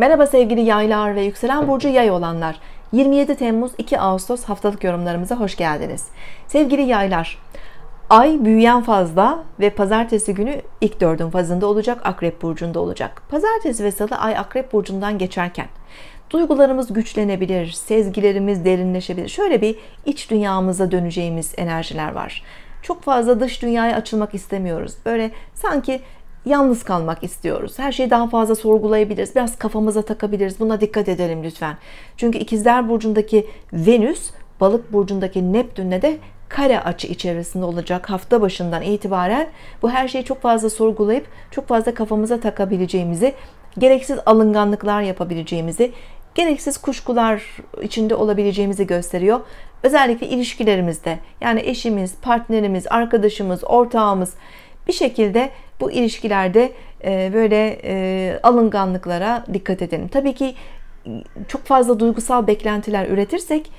Merhaba sevgili yaylar ve yükselen burcu yay olanlar. 27 Temmuz 2 Ağustos haftalık yorumlarımıza hoş geldiniz. Sevgili yaylar, ay büyüyen fazda ve pazartesi günü ilk dördün fazında olacak, akrep burcunda olacak. Pazartesi ve salı ay akrep burcundan geçerken duygularımız güçlenebilir, sezgilerimiz derinleşebilir. Şöyle bir iç dünyamıza döneceğimiz enerjiler var. Çok fazla dış dünyaya açılmak istemiyoruz. Böyle sanki yalnız kalmak istiyoruz. Her şeyi daha fazla sorgulayabiliriz. Biraz kafamıza takabiliriz. Buna dikkat edelim lütfen. Çünkü İkizler Burcu'ndaki Venüs, Balık Burcu'ndaki Neptün'le de kare açı içerisinde olacak. Hafta başından itibaren bu her şeyi çok fazla sorgulayıp çok fazla kafamıza takabileceğimizi, gereksiz alınganlıklar yapabileceğimizi, gereksiz kuşkular içinde olabileceğimizi gösteriyor. Özellikle ilişkilerimizde, yani eşimiz, partnerimiz, arkadaşımız, ortağımız, bir şekilde bu ilişkilerde böyle alınganlıklara dikkat edelim. Tabii ki çok fazla duygusal beklentiler üretirsek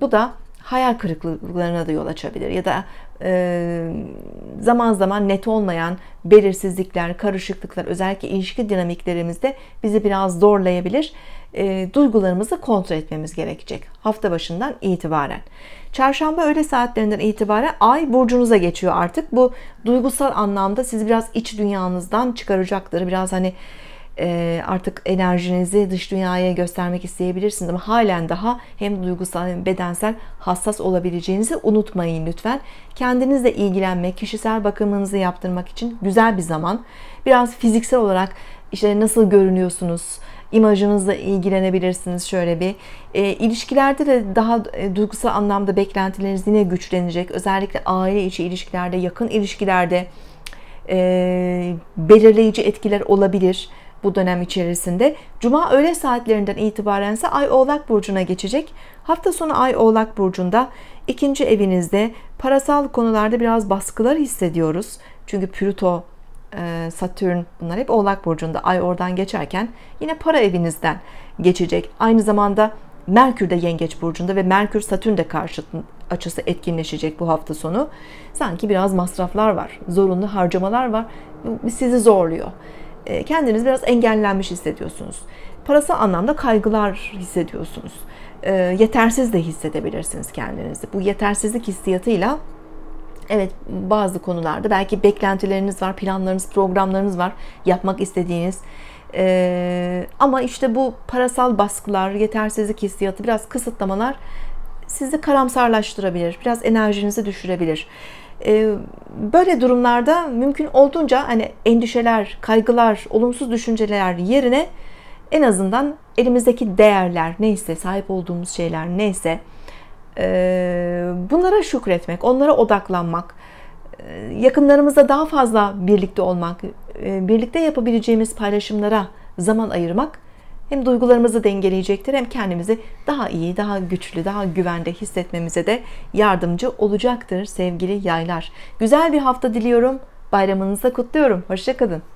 bu da hayal kırıklıklarına da yol açabilir. Ya da zaman zaman net olmayan belirsizlikler, karışıklıklar, özellikle ilişki dinamiklerimizde bizi biraz zorlayabilir. Duygularımızı kontrol etmemiz gerekecek hafta başından itibaren. Çarşamba öğle saatlerinden itibaren ay burcunuza geçiyor artık. Bu duygusal anlamda sizi biraz iç dünyanızdan çıkaracaktır. Biraz hani artık enerjinizi dış dünyaya göstermek isteyebilirsiniz ama halen daha hem duygusal hem bedensel hassas olabileceğinizi unutmayın lütfen. Kendinizle ilgilenmek, kişisel bakımınızı yaptırmak için güzel bir zaman. Biraz fiziksel olarak işte nasıl görünüyorsunuz, imajınızla ilgilenebilirsiniz şöyle bir. İlişkilerde de daha duygusal anlamda beklentileriniz yine güçlenecek. Özellikle aile içi ilişkilerde, yakın ilişkilerde belirleyici etkiler olabilir bu dönem içerisinde. Cuma öğle saatlerinden itibaren ise ay Oğlak Burcu'na geçecek. Hafta sonu ay Oğlak Burcu'nda 2. evinizde parasal konularda biraz baskılar hissediyoruz. Çünkü Plüto, Satürn, bunlar hep Oğlak Burcu'nda. Ay oradan geçerken yine para evinizden geçecek. Aynı zamanda Merkür de Yengeç Burcu'nda ve Merkür Satürn de karşıt açısı etkinleşecek bu hafta sonu. Sanki biraz masraflar var, zorunlu harcamalar var. Sizi zorluyor. Kendiniz biraz engellenmiş hissediyorsunuz. Parasal anlamda kaygılar hissediyorsunuz. Yetersiz de hissedebilirsiniz kendinizi. Bu yetersizlik hissiyatıyla evet, bazı konularda belki beklentileriniz var, planlarınız, programlarınız var, yapmak istediğiniz. Ama işte bu parasal baskılar, yetersizlik hissiyatı, biraz kısıtlamalar sizi karamsarlaştırabilir, biraz enerjinizi düşürebilir. Böyle durumlarda mümkün olduğunca hani endişeler, kaygılar, olumsuz düşünceler yerine en azından elimizdeki değerler neyse, sahip olduğumuz şeyler neyse, bunlara şükretmek, onlara odaklanmak, yakınlarımızla daha fazla birlikte olmak, birlikte yapabileceğimiz paylaşımlara zaman ayırmak hem duygularımızı dengeleyecektir hem kendimizi daha iyi, daha güçlü, daha güvende hissetmemize de yardımcı olacaktır sevgili yaylar. Güzel bir hafta diliyorum, bayramınızı kutluyorum. Hoşça kalın.